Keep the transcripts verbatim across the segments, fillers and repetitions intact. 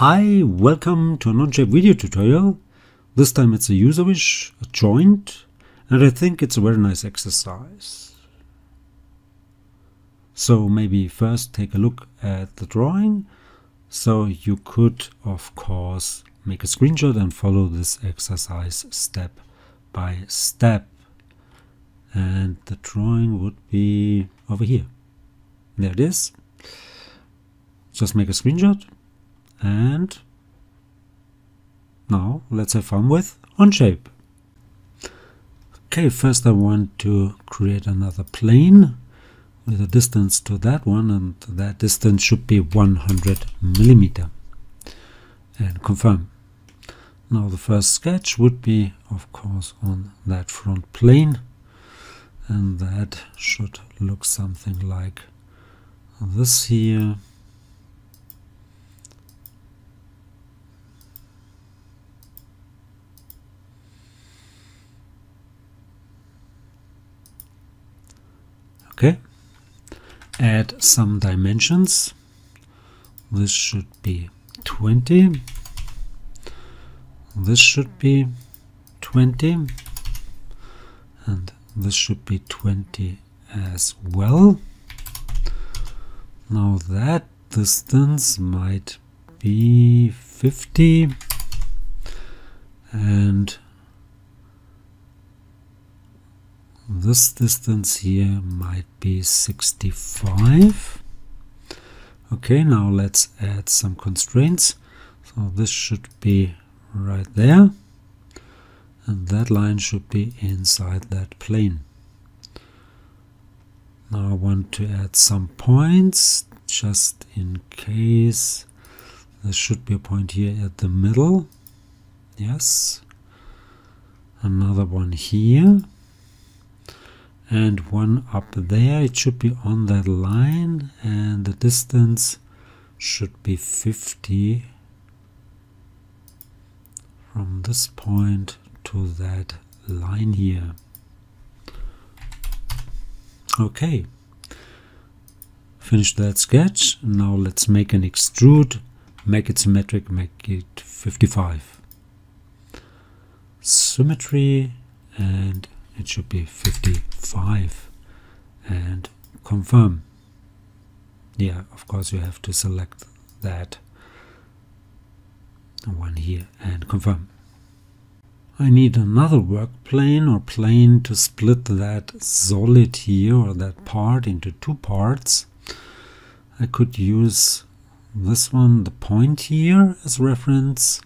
Hi, welcome to an Onshape video tutorial. This time it's a user wish, a joint, and I think it's a very nice exercise. So maybe first take a look at the drawing. So you could, of course, make a screenshot and follow this exercise step by step. And the drawing would be over here. There it is. Just make a screenshot. And now let's have fun with Onshape. Okay, first I want to create another plane with a distance to that one, and that distance should be one hundred millimeter. And confirm. Now the first sketch would be, of course, on that front plane, and that should look something like this here. Okay, add some dimensions. This should be twenty, this should be twenty, and this should be twenty as well. Now that distance might be fifty, and this distance here might be sixty-five. Okay, now let's add some constraints. So this should be right there, and that line should be inside that plane. Now I want to add some points just in case. There should be a point here at the middle. Yes. Another one here. And one up there. It should be on that line, and the distance should be fifty from this point to that line here. Okay, finish that sketch. Now let's make an extrude, make it symmetric, make it fifty-five. Symmetry, and it should be fifty-five, and confirm. Yeah, of course you have to select that one here and confirm. I need another work plane or plane to split that solid here or that part into two parts. I could use this one, the point here, as reference.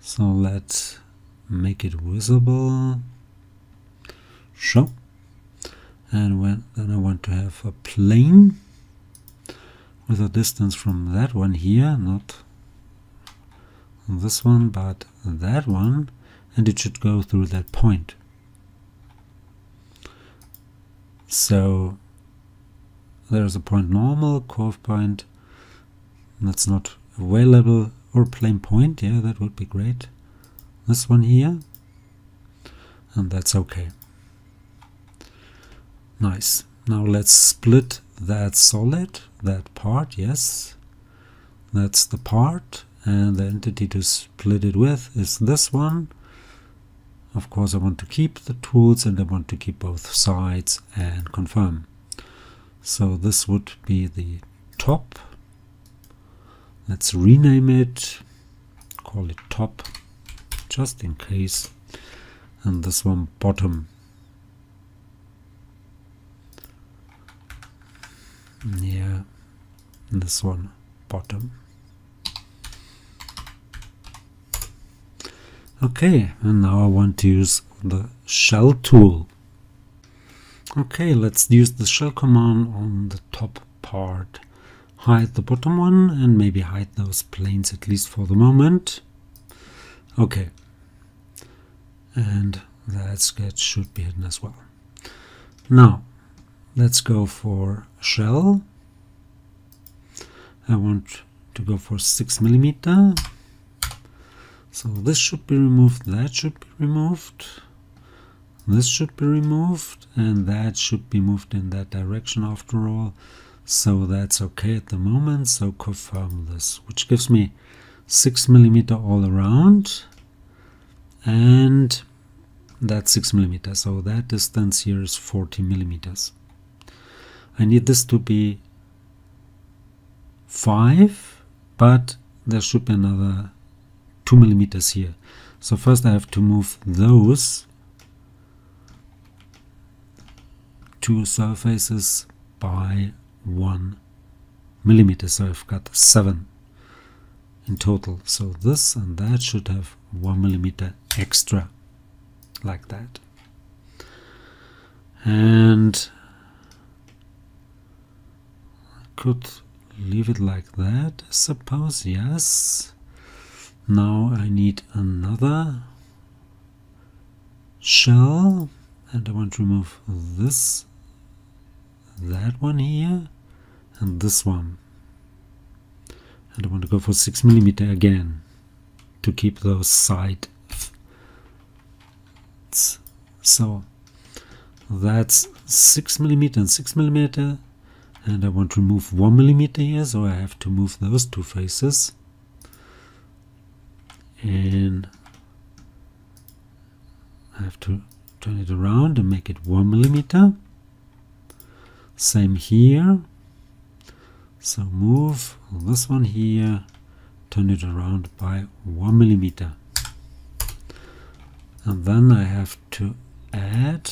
So let's make it visible. Sure. And when, then I want to have a plane with a distance from that one here, not this one, but that one, and it should go through that point. So there's a point normal, curve point, that's not available, or plane point, yeah, that would be great. This one here, and that's okay. Nice. Now let's split that solid, that part, yes. That's the part, and the entity to split it with is this one. Of course I want to keep the tools, and I want to keep both sides, and confirm. So this would be the top. Let's rename it, call it top, just in case. And this one bottom. Yeah, and this one bottom. Okay, and now I want to use the shell tool. Okay, let's use the shell command on the top part. Hide the bottom one, and maybe hide those planes at least for the moment. Okay, and that sketch should be hidden as well. Now let's go for shell. I want to go for six millimeter. So this should be removed, that should be removed, this should be removed, and that should be moved in that direction after all. So that's okay at the moment, so confirm this, which gives me six millimeter all around, and that's six millimeter. So that distance here is forty millimeters. I need this to be five, but there should be another two millimeters here. So first I have to move those two surfaces by one millimeter. So I've got seven in total. So this and that should have one millimeter extra, like that. And I could leave it like that, I suppose. Yes. Now I need another shell, and I want to remove this, that one here, and this one. And I want to go for six millimeter again to keep those side. So that's six millimeter and six millimeter, and I want to remove one millimeter here, so I have to move those two faces. And I have to turn it around and make it one millimeter. Same here. So move this one here, turn it around by one millimeter. And then I have to add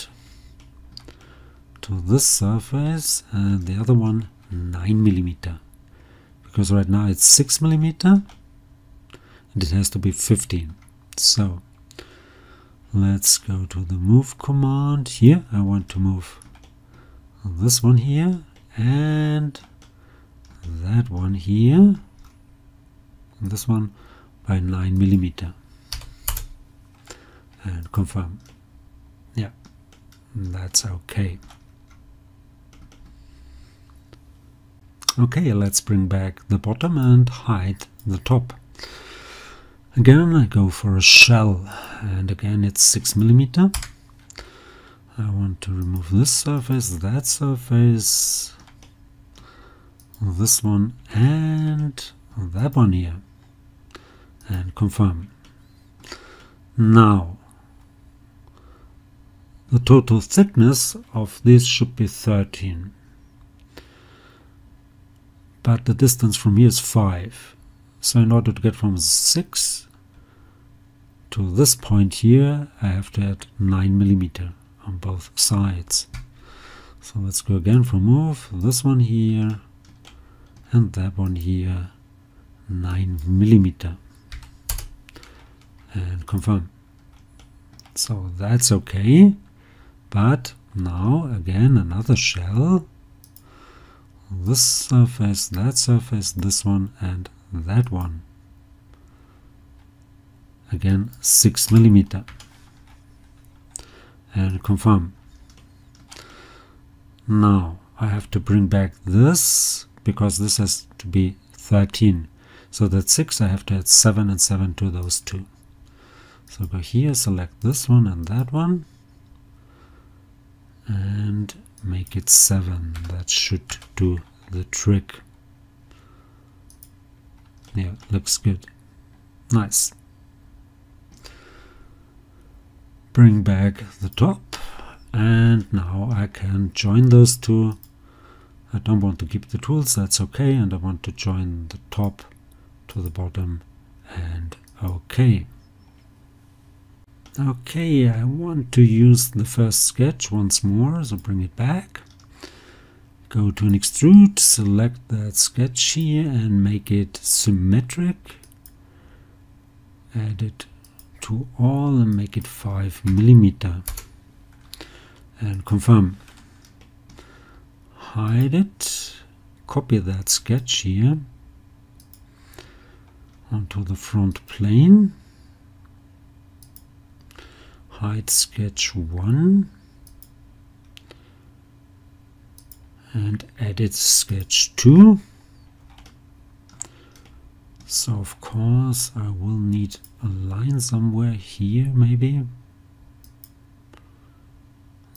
to this surface and the other one nine millimeter, because right now it's six millimeter. It has to be fifteen. So let's go to the move command here. I want to move this one here and that one here, and this one by nine millimeter, and confirm. Yeah, that's okay. Okay, let's bring back the bottom and hide the top. Again, I go for a shell, and again it's six millimeter. I want to remove this surface, that surface, this one, and that one here, and confirm. Now, the total thickness of this should be thirteen, but the distance from here is five. So in order to get from six to this point here, I have to add nine millimeter on both sides. So let's go again for move this one here and that one here, nine millimeter, and confirm. So that's okay. But now again another shell, this surface, that surface, this one, and that one, again six millimeter, and confirm. Now I have to bring back this, because this has to be thirteen, so that's six. I have to add seven and seven to those two. So go here, select this one and that one, and make it seven. That should do the trick. Yeah, looks good. Nice. Bring back the top, and now I can join those two. I don't want to keep the tools, that's okay, and I want to join the top to the bottom, and okay. Okay, I want to use the first sketch once more, so bring it back. Go to an extrude, select that sketch here and make it symmetric. Add it to all and make it five millimeter. And confirm. Hide it. Copy that sketch here onto the front plane. Hide sketch one. And edit sketch two. So of course I will need a line somewhere here, maybe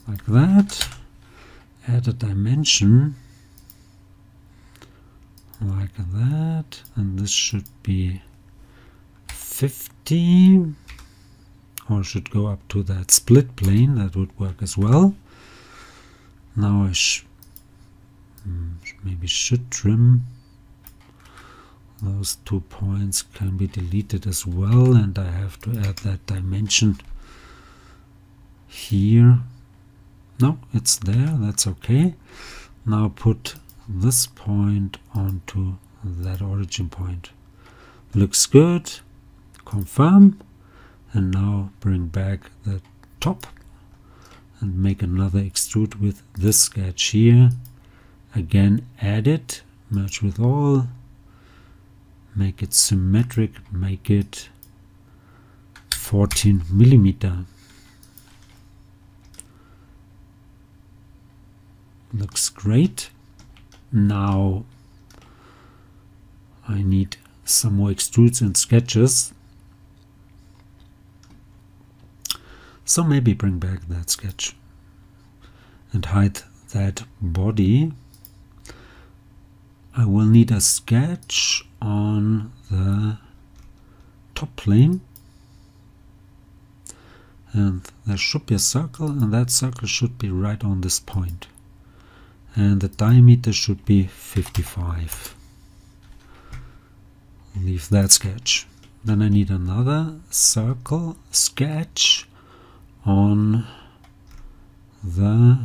like that. Add a dimension like that, and this should be fifty, or should go up to that split plane. That would work as well. Now I sh maybe should trim. Those two points can be deleted as well, and I have to add that dimension here. No, it's there, that's okay. Now put this point onto that origin point. Looks good. Confirm, and now bring back the top and make another extrude with this sketch here. Again, add it, merge with all, make it symmetric, make it fourteen millimeter. Looks great. Now I need some more extrudes and sketches. So maybe bring back that sketch and hide that body. I will need a sketch on the top plane, and there should be a circle, and that circle should be right on this point, and the diameter should be fifty-five. Leave that sketch. Then I need another circle sketch on the,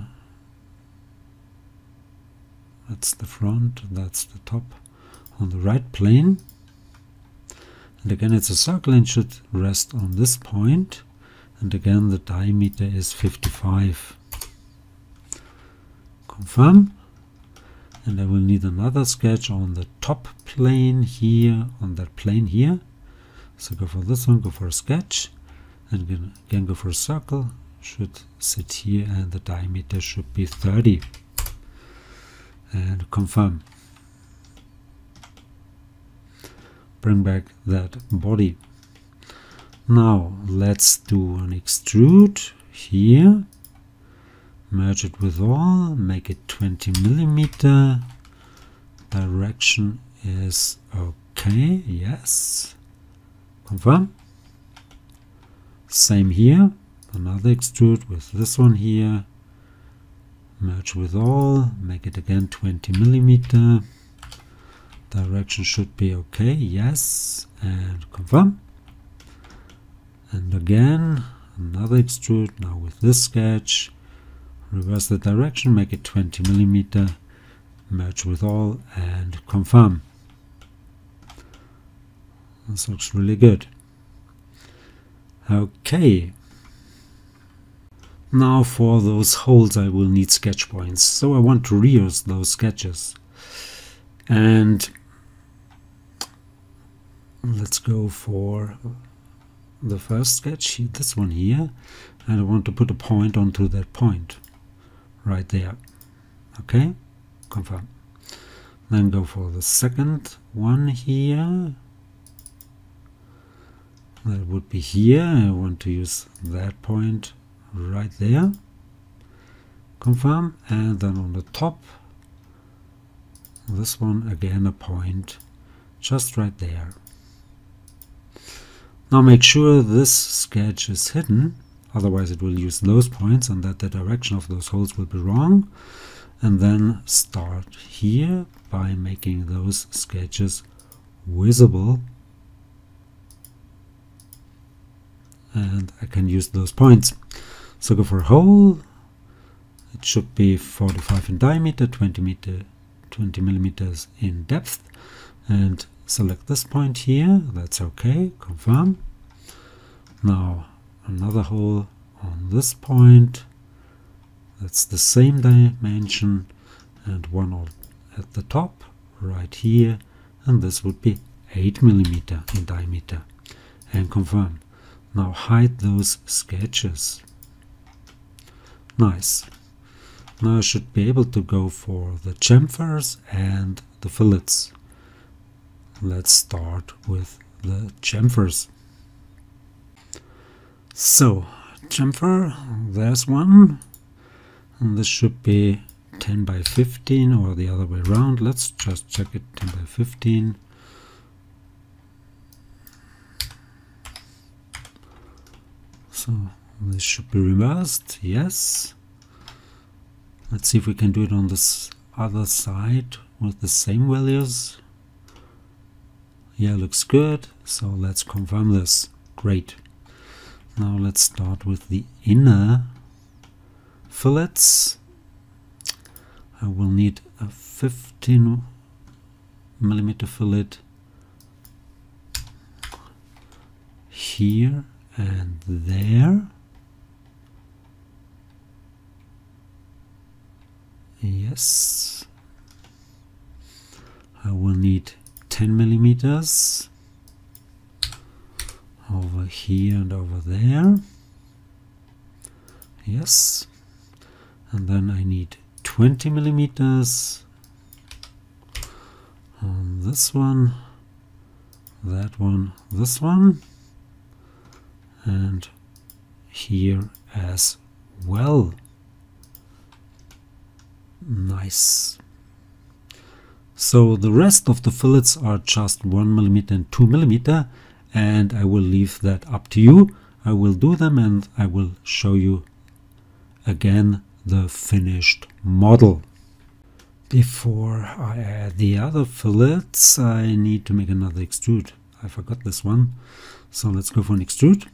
that's the front, that's the top, on the right plane, and again it's a circle and should rest on this point, and again the diameter is fifty-five. Confirm. And I will need another sketch on the top plane here, on that plane here. So go for this one, go for a sketch, and again go for a circle, should sit here, and the diameter should be thirty. And confirm. Bring back that body. Now let's do an extrude here, merge it with all, make it twenty millimeter. Direction is okay, yes, confirm. Same here, another extrude with this one here, merge with all, make it again twenty millimeter. Direction should be okay, yes, and confirm. And again another extrude, now with this sketch, reverse the direction, make it twenty millimeter, merge with all, and confirm. This looks really good. Okay, now for those holes I will need sketch points, so I want to reuse those sketches. And let's go for the first sketch, this one here, and I want to put a point onto that point right there. Okay, confirm. Then go for the second one here, that would be here. I want to use that point right there. Confirm. And then on the top, this one again, a point just right there. Now make sure this sketch is hidden, otherwise it will use those points and that the direction of those holes will be wrong. And then start here by making those sketches visible, and I can use those points. So go for a hole, it should be forty-five in diameter, twenty meter twenty millimeters in depth, and select this point here. That's okay, confirm. Now another hole on this point, that's the same dimension, and one at the top right here, and this would be eight millimeter in diameter, and confirm. Now hide those sketches. Nice. Now I should be able to go for the chamfers and the fillets. Let's start with the chamfers. So, chamfer, there's one, and this should be ten by fifteen or the other way around. Let's just check it, ten by fifteen. so this should be reversed, yes. Let's see if we can do it on this other side with the same values. Yeah, looks good, so let's confirm this. Great. Now let's start with the inner fillets. I will need a fifteen millimeter fillet here and there. Yes, I will need ten millimeters over here and over there. Yes, and then I need twenty millimeters on this one, that one, this one, and here as well. Nice. So the rest of the fillets are just one millimeter and two millimeter, and I will leave that up to you. I will do them and I will show you again the finished model. Before I add the other fillets, I need to make another extrude. I forgot this one, so let's go for an extrude,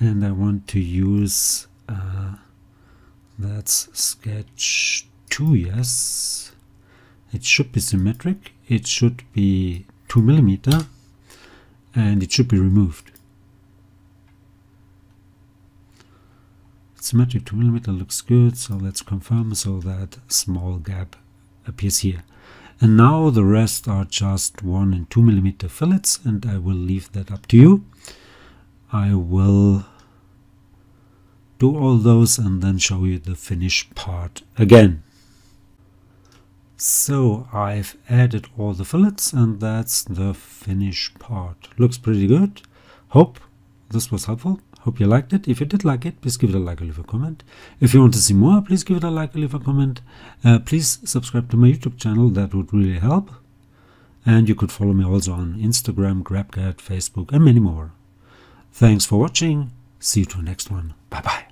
and I want to use uh, that's sketch two, yes. It should be symmetric, it should be two millimeter, and it should be removed. Symmetric two millimeter looks good, so let's confirm, so that small gap appears here. And now the rest are just one and two millimeter fillets, and I will leave that up to you. I will do all those and then show you the finished part again. So I've added all the fillets, and that's the finished part. Looks pretty good. Hope this was helpful. Hope you liked it. If you did like it, please give it a like or leave a comment. If you want to see more, please give it a like or leave a comment. Uh, please subscribe to my YouTube channel. That would really help. And you could follow me also on Instagram, GrabCAD, Facebook, and many more. Thanks for watching. See you to the next one. Bye bye.